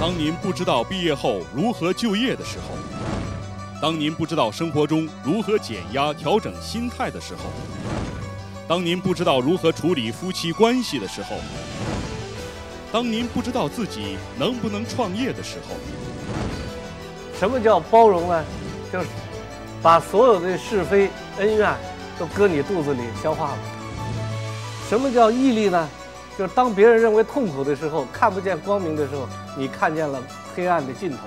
当您不知道毕业后如何就业的时候，当您不知道生活中如何减压、调整心态的时候，当您不知道如何处理夫妻关系的时候，当您不知道自己能不能创业的时候。什么叫包容呢？就是把所有的是非恩怨都搁你肚子里消化了。什么叫毅力呢？就是当别人认为痛苦的时候，看不见光明的时候，你看见了黑暗的尽头。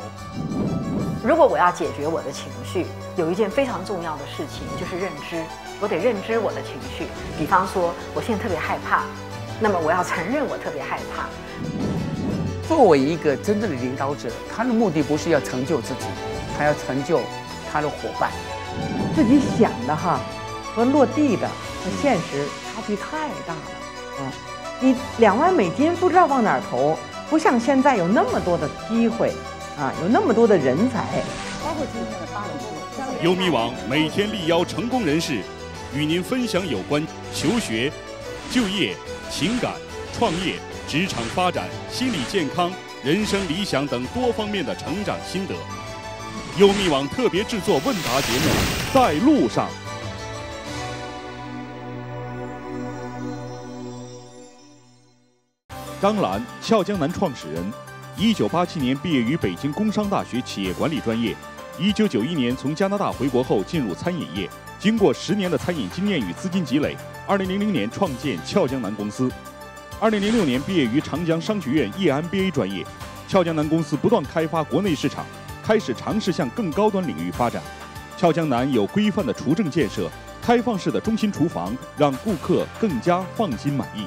如果我要解决我的情绪，有一件非常重要的事情就是认知，我得认知我的情绪。比方说，我现在特别害怕，那么我要承认我特别害怕。作为一个真正的领导者，他的目的不是要成就自己，他要成就他的伙伴。自己想的哈和落地的和现实差距太大了啊！你2万美金不知道往哪儿投，不像现在有那么多的机会啊，有那么多的人才，包括今天的800多位。优米网每天力邀成功人士，与您分享有关求学、就业、情感、创业、职场发展、心理健康、人生理想等多方面的成长心得。优米网特别制作问答节目《在路上》。张澜，笑江南创始人，1987年毕业于北京工商大学企业管理专业，1991年从加拿大回国后进入餐饮业，经过10年的餐饮经验与资金积累，2000年创建俏江南公司。2006年毕业于长江商学院 EMBA 专业，俏江南公司不断开发国内市场，开始尝试向更高端领域发展。俏江南有规范的厨政建设，开放式的中心厨房，让顾客更加放心满意。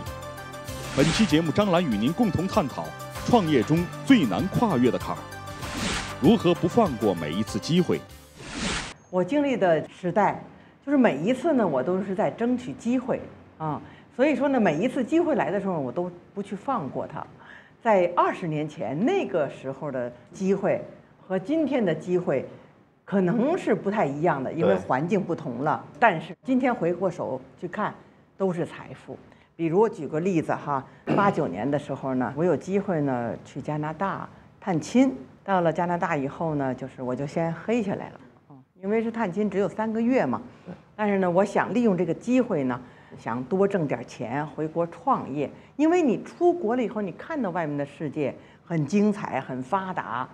本期节目，张澜与您共同探讨创业中最难跨越的坎儿，如何不放过每一次机会。我经历的时代，就是每一次呢，我都是在争取机会啊。所以说呢，每一次机会来的时候，我都不去放过它。在20年前那个时候的机会和今天的机会，可能是不太一样的，因为环境不同了。但是今天回过手去看，都是财富。比如我举个例子哈，89年的时候呢，我有机会呢去加拿大探亲。到了加拿大以后呢，就是我就先黑下来了，因为是探亲只有3个月嘛。但是呢，我想利用这个机会呢，想多挣点钱回国创业。因为你出国了以后，你看到外面的世界很精彩、很发达。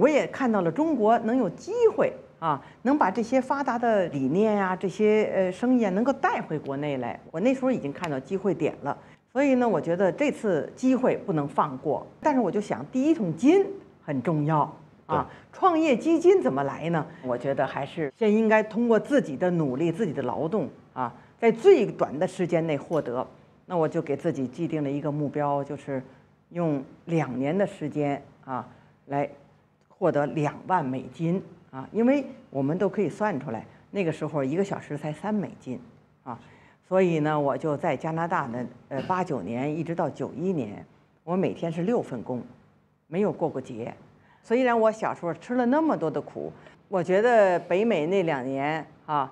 我也看到了中国能有机会啊，能把这些发达的理念呀、这些生意啊，能够带回国内来。我那时候已经看到机会点了，所以呢，我觉得这次机会不能放过。但是我就想，第一桶金很重要啊，创业基金怎么来呢？我觉得还是先应该通过自己的努力、自己的劳动啊，在最短的时间内获得。那我就给自己既定了一个目标，就是用2年的时间啊，来获得2万美金。啊，因为我们都可以算出来，那个时候1个小时才3美金，啊，所以呢，我就在加拿大的89年一直到91年，我每天是6份工，没有过过节。虽然我小时候吃了那么多的苦，我觉得北美那2年啊，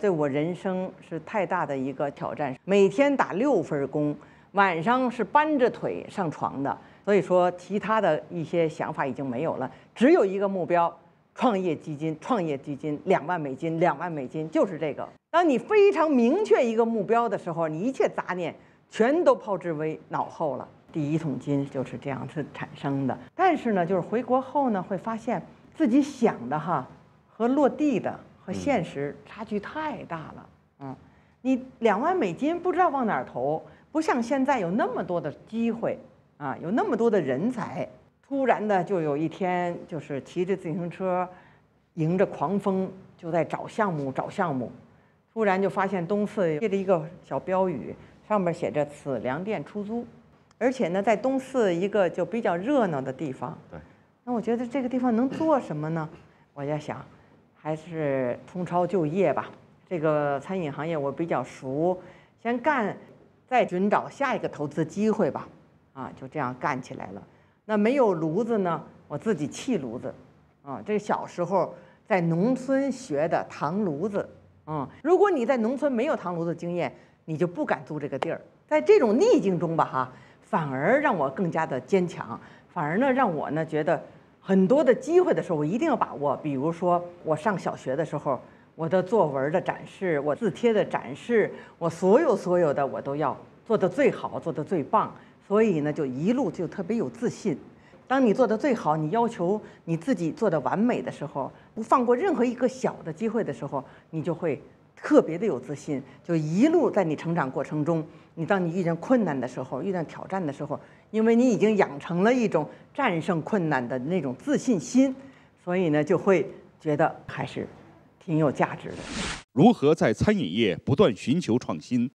对我人生是太大的一个挑战。每天打6份工，晚上是搬着腿上床的，所以说其他的一些想法已经没有了，只有一个目标。创业基金2万美金，2万美金就是这个。当你非常明确一个目标的时候，你一切杂念全都抛之为脑后了。第一桶金就是这样子产生的。但是呢，就是回国后呢，会发现自己想的哈和落地的和现实差距太大了。你2万美金不知道往哪儿投，不像现在有那么多的机会啊，有那么多的人才。突然的，就有一天，就是骑着自行车，迎着狂风，就在找项目。突然就发现东四贴着一个小标语，上面写着“此粮店出租”，而且呢，在东四一个就比较热闹的地方。对。那我觉得这个地方能做什么呢？我在想，还是冲超就业吧。这个餐饮行业我比较熟，先干，再寻找下一个投资机会吧。啊，就这样干起来了。那没有炉子呢？我自己砌炉子，啊，这小时候在农村学的糖炉子，啊，如果你在农村没有糖炉子经验，你就不敢租这个地儿。在这种逆境中吧，哈，反而让我更加的坚强，反而呢让我呢觉得很多的机会的时候我一定要把握。比如说我上小学的时候，我的作文的展示，我字帖的展示，我所有的我都要做得最好，做得最棒。所以呢就一路就特别有自信。当你做得最好，你要求你自己做得完美的时候，不放过任何一个小的机会的时候，你就会特别的有自信。就一路在你成长过程中，你当你遇见困难的时候，遇见挑战的时候，因为你已经养成了一种战胜困难的那种自信心，所以呢就会觉得还是挺有价值的。如何在餐饮业不断寻求创新？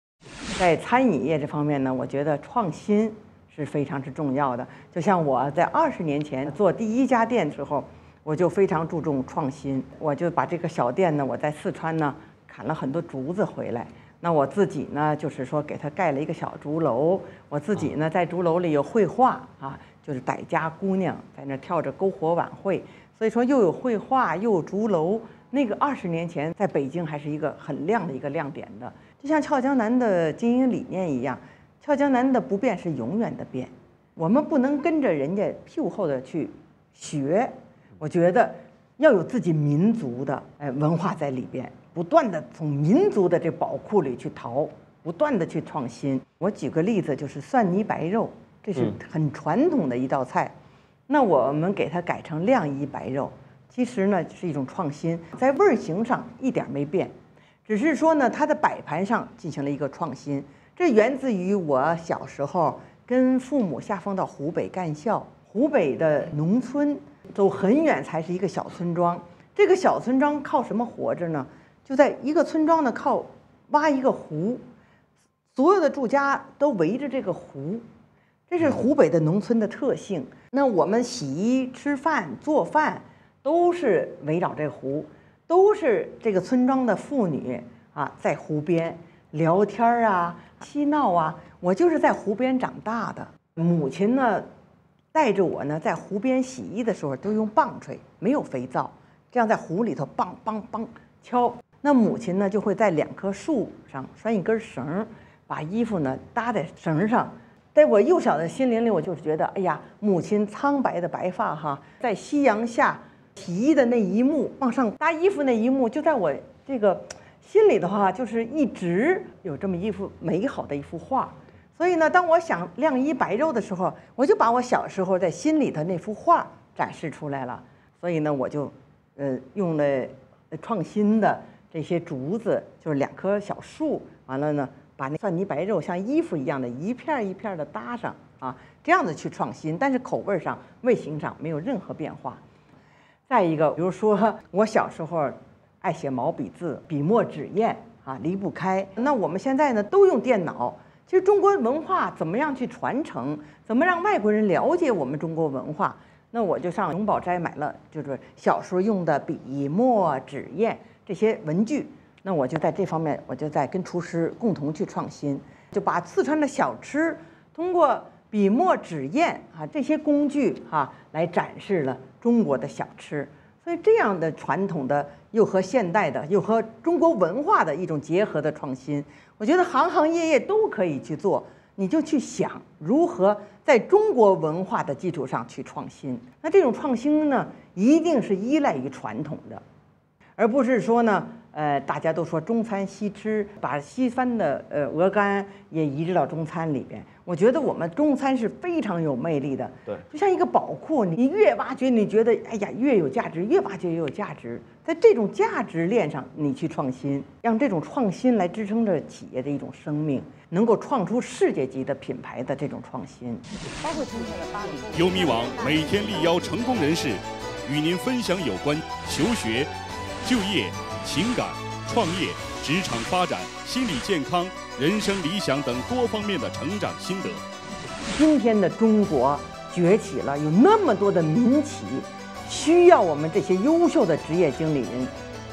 在餐饮业这方面呢，我觉得创新是非常之重要的。就像我在20年前做第一家店之后，我就非常注重创新，我就把这个小店呢，我在四川呢砍了很多竹子回来，那我自己呢就是说给它盖了一个小竹楼，我自己呢在竹楼里有绘画啊，就是傣家姑娘在那跳着篝火晚会，所以说又有绘画又有竹楼，那个20年前在北京还是一个很亮的一个亮点的。就像俏江南的经营理念一样，俏江南的不变是永远的变，我们不能跟着人家屁股后的去学，我觉得要有自己民族的文化在里边，不断的从民族的这宝库里去淘，不断的去创新。我举个例子，就是蒜泥白肉，这是很传统的一道菜，那我们给它改成晾衣白肉，其实呢是一种创新，在味型上一点没变，只是说呢它的摆盘上进行了一个创新。这源自于我小时候跟父母下放到湖北干校，湖北的农村走很远才是一个小村庄，这个小村庄靠什么活着呢？就在一个村庄呢靠挖一个湖，所有的住家都围着这个湖，这是湖北的农村的特性。那我们洗衣吃饭做饭都是围绕这湖，都是这个村庄的妇女啊，在湖边聊天啊、嬉闹啊。我就是在湖边长大的，母亲呢带着我呢在湖边洗衣的时候都用棒槌，没有肥皂，这样在湖里头梆梆梆敲。那母亲呢就会在2棵树上拴一根绳，把衣服呢搭在绳上。在我幼小的心灵里，我就是觉得，哎呀，母亲苍白的白发哈，在夕阳下洗衣的那一幕，往上搭衣服那一幕，就在我这个心里的话，就是一直有这么一幅美好的一幅画。所以呢，当我想晾衣白肉的时候，我就把我小时候在心里的那幅画展示出来了。所以呢，我就用了创新的这些竹子，就是2棵小树，完了呢把那蒜泥白肉像衣服一样的一片一片的搭上啊，这样子去创新，但是口味上味型上没有任何变化。再一个，比如说我小时候爱写毛笔字，笔墨纸砚啊离不开。那我们现在呢都用电脑，其实中国文化怎么样去传承，怎么让外国人了解我们中国文化？那我就上永宝斋买了，就是小时候用的笔墨纸砚这些文具。那我就在这方面，我就在跟厨师共同去创新，就把四川的小吃通过笔墨纸砚啊这些工具啊来展示了中国的小吃。所以这样的传统的又和现代的又和中国文化的一种结合的创新，我觉得行行业业都可以去做，你就去想如何在中国文化的基础上去创新。那这种创新呢一定是依赖于传统的，而不是说呢大家都说中餐西吃，把西餐的鹅肝也移植到中餐里边。我觉得我们中餐是非常有魅力的，对，就像一个宝库，你越挖掘，你觉得哎呀越有价值，越挖掘越有价值。在这种价值链上，你去创新，让这种创新来支撑着企业的一种生命，能够创出世界级的品牌的这种创新。包括今天的巴黎优米网每天力邀成功人士，与您分享有关求学、就业、情感、创业、职场发展、心理健康、人生理想等多方面的成长心得。今天的中国崛起了，有那么多的民企，需要我们这些优秀的职业经理人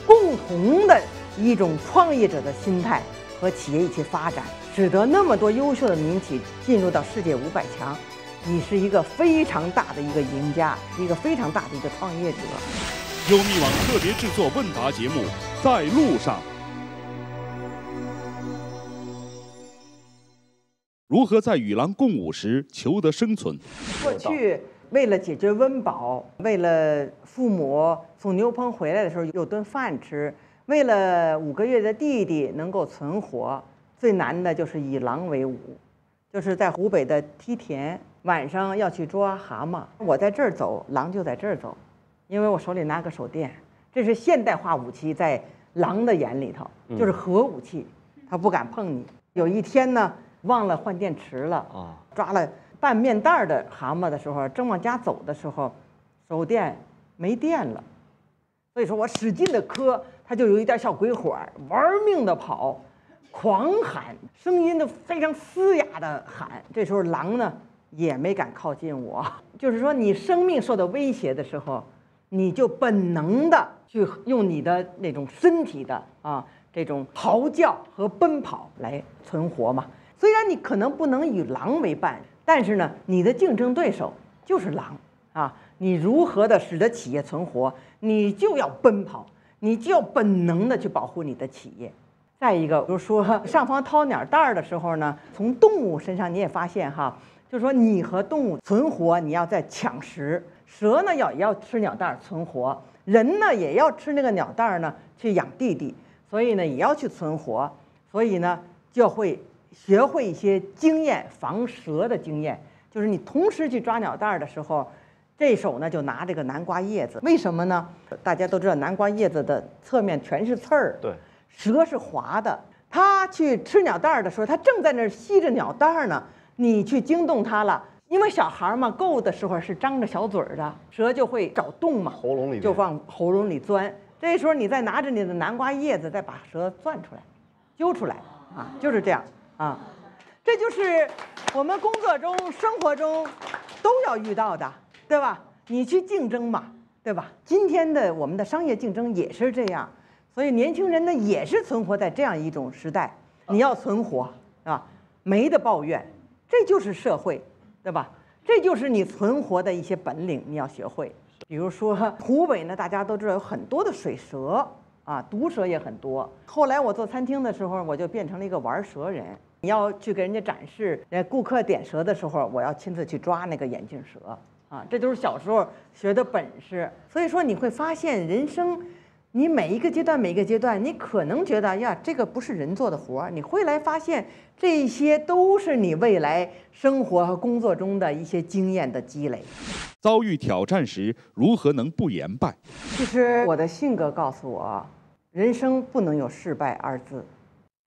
共同的一种创业者的心态和企业一起发展，使得那么多优秀的民企进入到世界500强。你是一个非常大的一个赢家，一个非常大的一个创业者。优米网特别制作问答节目《在路上》，如何在与狼共舞时求得生存？过去为了解决温饱，为了父母从牛棚回来的时候有顿饭吃，为了5个月的弟弟能够存活，最难的就是以狼为伍，就是在湖北的梯田，晚上要去抓蛤蟆，我在这儿走，狼就在这儿走，因为我手里拿个手电，这是现代化武器，在狼的眼里头就是核武器，它不敢碰你。有一天呢，忘了换电池了啊，抓了半面袋的蛤蟆的时候，正往家走的时候，手电没电了，所以说我使劲的磕，它就有一点小鬼火，玩命的跑，狂喊，声音都非常嘶哑的喊。这时候狼呢也没敢靠近我，就是说你生命受到威胁的时候，你就本能的去用你的那种身体的这种嚎叫和奔跑来存活嘛。虽然你可能不能与狼为伴，但是呢，你的竞争对手就是狼啊！你如何的使得企业存活，你就要奔跑，你就要本能的去保护你的企业。再一个，比如说上方掏鸟蛋的时候呢，从动物身上你也发现哈，就是说你和动物存活，你要在抢食。蛇呢也要吃鸟蛋存活，人呢也要吃那个鸟蛋呢去养弟弟，所以呢也要去存活，所以呢就会学会一些经验，防蛇的经验，就是你同时去抓鸟蛋的时候，这手呢就拿这个南瓜叶子，为什么呢？大家都知道南瓜叶子的侧面全是刺儿，对，蛇是滑的，它去吃鸟蛋的时候，它正在那儿吸着鸟蛋呢，你去惊动它了。因为小孩嘛，够的时候是张着小嘴儿的，蛇就会找洞嘛，喉咙里就往喉咙里钻。这时候你再拿着你的南瓜叶子，再把蛇钻出来，揪出来啊，就是这样啊。这就是我们工作中、生活中都要遇到的，对吧？你去竞争嘛，对吧？今天的我们的商业竞争也是这样，所以年轻人呢也是存活在这样一种时代。你要存活啊，没得抱怨，这就是社会。对吧？这就是你存活的一些本领，你要学会。比如说湖北呢，大家都知道有很多的水蛇啊，毒蛇也很多。后来我做餐厅的时候，我就变成了一个玩蛇人。你要去给人家展示，顾客点蛇的时候，我要亲自去抓那个眼镜蛇啊，这就是小时候学的本事。所以说你会发现，人生你每一个阶段，你可能觉得呀，这个不是人做的活儿，你会来发现这些都是你未来生活和工作中的一些经验的积累。遭遇挑战时，如何能不言败？其实我的性格告诉我，人生不能有失败2字。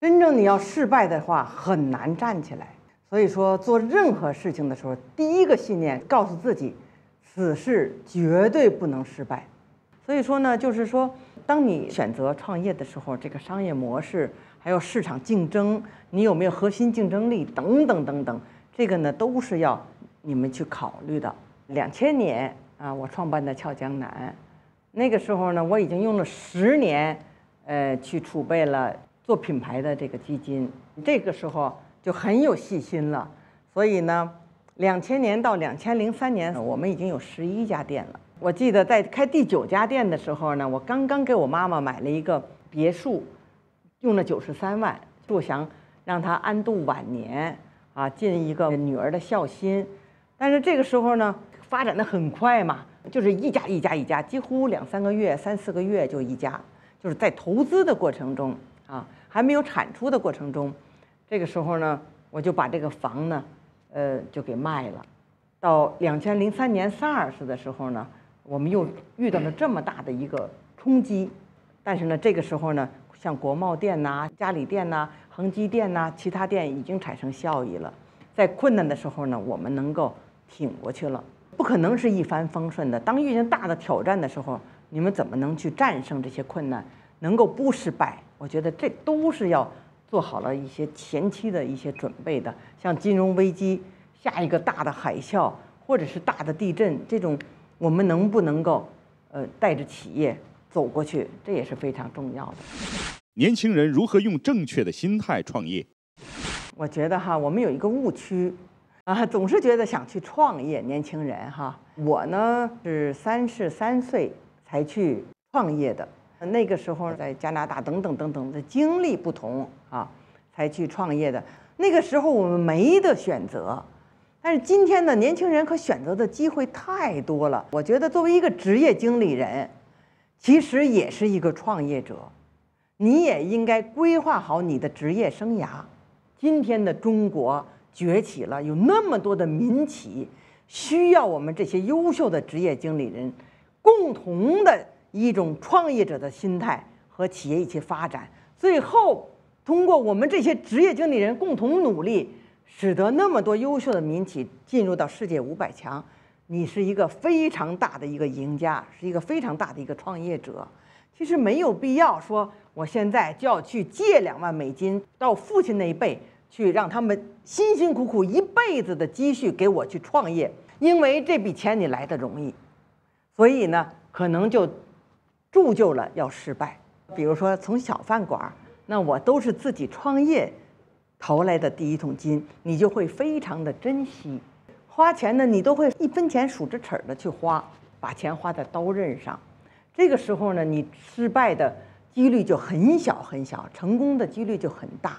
真正你要失败的话，很难站起来。所以说，做任何事情的时候，第一个信念告诉自己，此事绝对不能失败。所以说呢，就是说，当你选择创业的时候，这个商业模式，还有市场竞争，你有没有核心竞争力等等等等，这个呢都是要你们去考虑的。2000年啊，我创办的俏江南，那个时候呢，我已经用了10年，去储备了做品牌的这个基金，这个时候就很有信心了。所以呢，2000年到2003年，我们已经有11家店了。我记得在开第9家店的时候呢，我刚刚给我妈妈买了一个别墅，用了93万，就想让她安度晚年啊，尽一个女儿的孝心。但是这个时候呢，发展的很快嘛，就是一家，几乎2、3个月、3、4个月就一家，就是在投资的过程中啊，还没有产出的过程中，这个时候呢，我就把这个房呢，就给卖了。到2003年SARS的时候呢，我们又遇到了这么大的一个冲击，但是呢，这个时候呢，像国贸店呐、嘉里店呐、恒基店呐、其他店已经产生效益了。在困难的时候呢，我们能够挺过去了。不可能是一帆风顺的。当遇见大的挑战的时候，你们怎么能去战胜这些困难，能够不失败？我觉得这都是要做好了一些前期的一些准备的。像金融危机、下一个大的海啸，或者是大的地震，这种我们能不能够带着企业走过去，这也是非常重要的。年轻人如何用正确的心态创业？我觉得哈，我们有一个误区啊，总是觉得想去创业，年轻人哈。我呢是33岁才去创业的，那个时候在加拿大等等的经历不同啊，才去创业的。那个时候我们没得选择。但是今天的年轻人可选择的机会太多了。我觉得作为一个职业经理人，其实也是一个创业者，你也应该规划好你的职业生涯。今天的中国崛起了，有那么多的民企，需要我们这些优秀的职业经理人共同的一种创业者的心态和企业一起发展，最后通过我们这些职业经理人共同努力。 使得那么多优秀的民企进入到世界500强，你是一个非常大的一个赢家，是一个非常大的一个创业者。其实没有必要说，我现在就要去借2万美金到父亲那一辈去，让他们辛辛苦苦一辈子的积蓄给我去创业，因为这笔钱你来的容易，所以呢，可能就铸就了要失败。比如说从小饭馆，那我都是自己创业。 淘来的第一桶金，你就会非常的珍惜，花钱呢，你都会1分钱数着齿儿的去花，把钱花在刀刃上。这个时候呢，你失败的几率就很小很小，成功的几率就很大。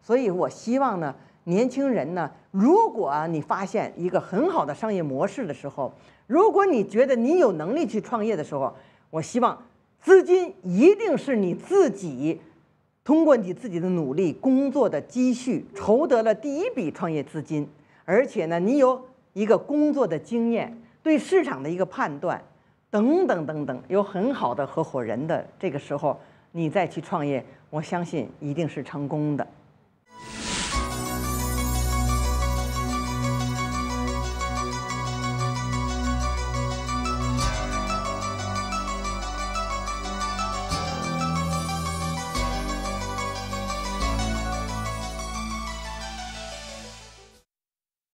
所以我希望呢，年轻人呢，如果你发现一个很好的商业模式的时候，如果你觉得你有能力去创业的时候，我希望资金一定是你自己。 通过你自己的努力、工作的积蓄，筹得了第一笔创业资金，而且呢，你有一个工作的经验，对市场的一个判断，等等等等，有很好的合伙人的这个时候，你再去创业，我相信一定是成功的。